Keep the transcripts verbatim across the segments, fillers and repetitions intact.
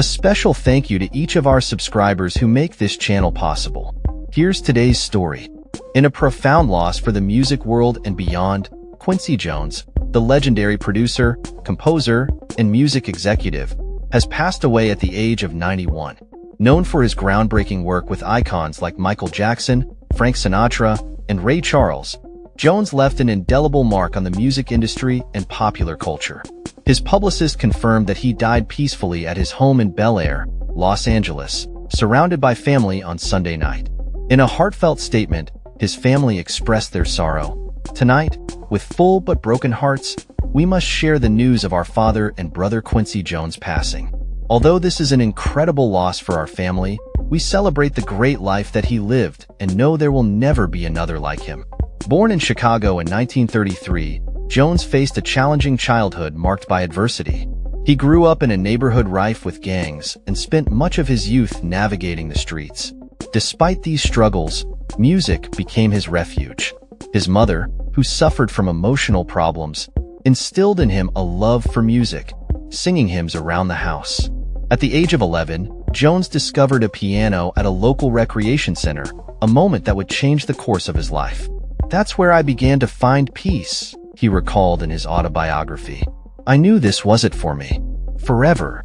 A special thank you to each of our subscribers who make this channel possible. Here's today's story. In a profound loss for the music world and beyond, Quincy Jones, the legendary producer, composer, and music executive, has passed away at the age of ninety-one. Known for his groundbreaking work with icons like Michael Jackson, Frank Sinatra, and Ray Charles, Jones left an indelible mark on the music industry and popular culture. His publicist confirmed that he died peacefully at his home in Bel Air, Los Angeles, surrounded by family on Sunday night. In a heartfelt statement, his family expressed their sorrow. "Tonight, with full but broken hearts, we must share the news of our father and brother Quincy Jones passing. Although this is an incredible loss for our family, we celebrate the great life that he lived and know there will never be another like him." Born in Chicago in nineteen thirty-three, Jones faced a challenging childhood marked by adversity. He grew up in a neighborhood rife with gangs and spent much of his youth navigating the streets. Despite these struggles, music became his refuge. His mother, who suffered from emotional problems, instilled in him a love for music, singing hymns around the house. At the age of eleven, Jones discovered a piano at a local recreation center, a moment that would change the course of his life. "That's where I began to find peace," he recalled in his autobiography. "I knew this was it for me. Forever."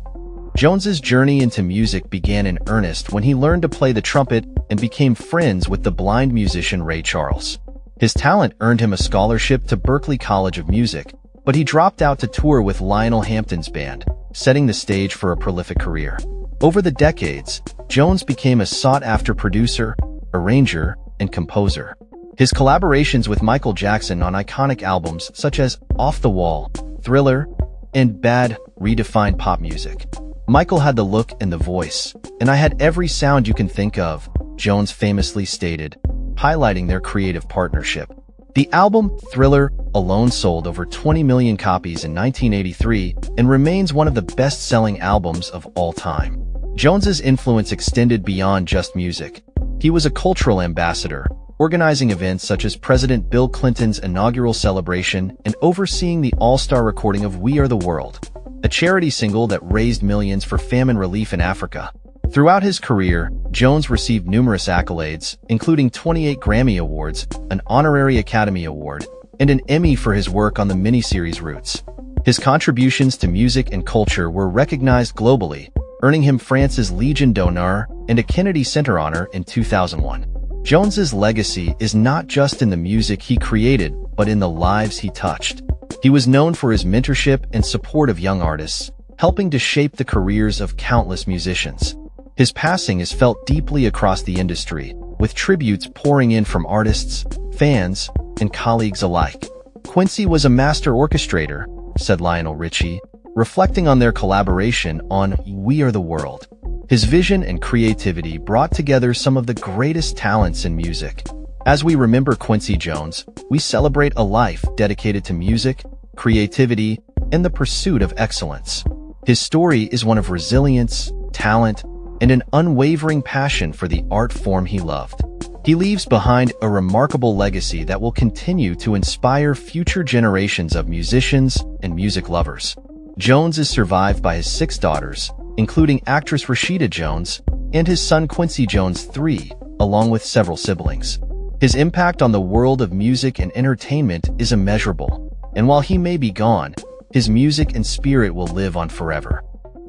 Jones's journey into music began in earnest when he learned to play the trumpet and became friends with the blind musician Ray Charles. His talent earned him a scholarship to Berklee College of Music, but he dropped out to tour with Lionel Hampton's band, setting the stage for a prolific career. Over the decades, Jones became a sought-after producer, arranger, and composer. His collaborations with Michael Jackson on iconic albums such as Off the Wall, Thriller, and Bad redefined pop music. "Michael had the look and the voice, and I had every sound you can think of," Jones famously stated, highlighting their creative partnership. The album Thriller alone sold over twenty million copies in nineteen eighty-three and remains one of the best-selling albums of all time. Jones's influence extended beyond just music. He was a cultural ambassador, organizing events such as President Bill Clinton's inaugural celebration and overseeing the all-star recording of We Are The World, a charity single that raised millions for famine relief in Africa. Throughout his career, Jones received numerous accolades, including twenty-eight Grammy Awards, an honorary Academy Award, and an Emmy for his work on the miniseries Roots. His contributions to music and culture were recognized globally, earning him France's Legion d'honneur and a Kennedy Center Honor in two thousand one. Jones's legacy is not just in the music he created, but in the lives he touched. He was known for his mentorship and support of young artists, helping to shape the careers of countless musicians. His passing is felt deeply across the industry, with tributes pouring in from artists, fans, and colleagues alike. "Quincy was a master orchestrator," said Lionel Richie, reflecting on their collaboration on We Are The World. "His vision and creativity brought together some of the greatest talents in music." As we remember Quincy Jones, we celebrate a life dedicated to music, creativity, and the pursuit of excellence. His story is one of resilience, talent, and an unwavering passion for the art form he loved. He leaves behind a remarkable legacy that will continue to inspire future generations of musicians and music lovers. Jones is survived by his six daughters, including actress Rashida Jones, and his son Quincy Jones the third, along with several siblings. His impact on the world of music and entertainment is immeasurable, and while he may be gone, his music and spirit will live on forever.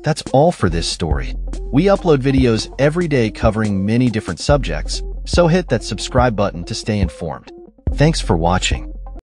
That's all for this story. We upload videos every day covering many different subjects, so hit that subscribe button to stay informed. Thanks for watching.